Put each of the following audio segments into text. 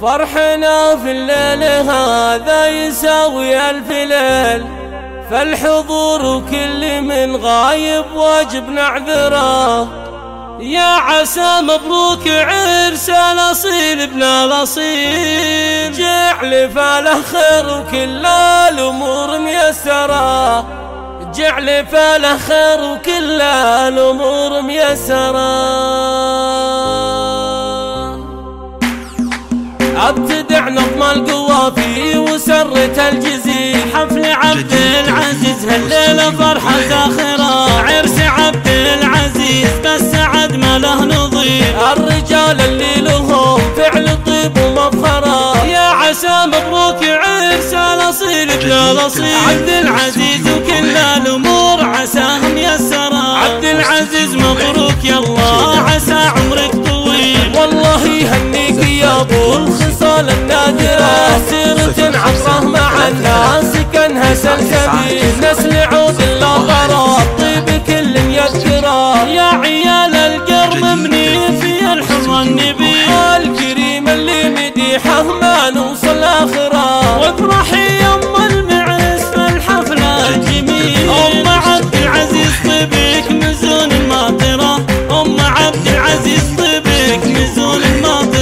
فرحنا في الليل هذا يساوي 1000 ليل، فالحضور كل من غايب واجب نعذره. يا عسى مبروك عرس الأصيل ابن الأصيل، جعل فاله خير وكل الأمور ميسرة، جعل فاله خير وكل الأمور ميسرة. ابتدع نظم القوافي وسرة الجزيل، حفل عبد العزيز هالليلة فرحة زاخرة، عرس عبد العزيز بس عد ما له نظير، الرجال اللي لهم فعل طيب ومفخرة. يا عسى مبروك عرس الأصيل ابن الأصيل، عبد العزيز وكل الأمور عساه ميسرة، عبد العزيز مبروك يالله عسى عمرك طويل، والله يهنيك يا ابو الخصال النادرة، سيرة عطره مع الناس كانها سلسبيل، نسل عود الله غراب طيب كل ميسرة. يا عيال القرب مني في الحظ النبيل، الكريم اللي مديحه ما نوصل آخره، وافرحي يما المعز في الحفلة الجميل، أم عبد العزيز طيبك مزون الماطرة، أم عبد العزيز طيبك مزون الماطرة.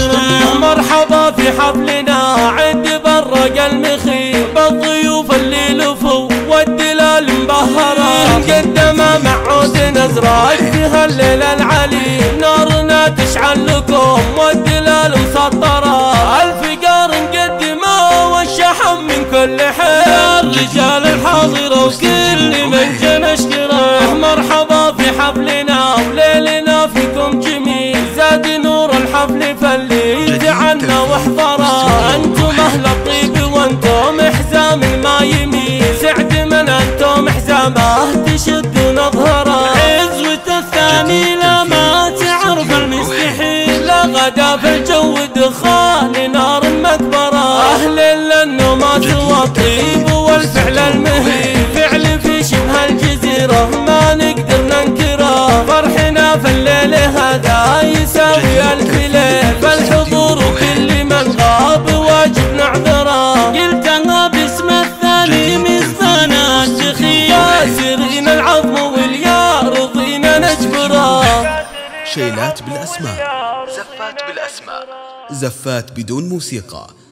مرحبا في حفلنا عند برق المخيم، بالضيوف اللي لفوا والدلال مبهرة، مقدمة مع عود أزرق في هالليلة العليل، نارنا تشعل لكم والدلال مسطرة، الفقار نقدمه والشحم من كل حين، الرجال الحاضرة وكل من جا نشكره. مرحبا في حفلنا وليلنا فيكم جميل، زاد نور الحفل فاللي تعنا واحضره، أنتم أهل الطيب وأنتم حزام ما يميل، سعد من أنتم حزامه تشد نظهره، عزوة الثاني لا ما تعرف المستحيل، لا غدا في الجو دخان نار مكبرة، أهل النومات والطيب والفعل المهيب، فعل في شبه الجزيرة ما نقدر ننكره، فرحنا في الليل هذا يساوي 1000 ليل، فالحضور كل من غاب واجب نعذره، قلتها باسم الثاني مثلنا الشخير، كاسرين العظم واليا رضينا نجبره. شيلات بالأسماء، زفات بالأسماء، زفات بدون موسيقى.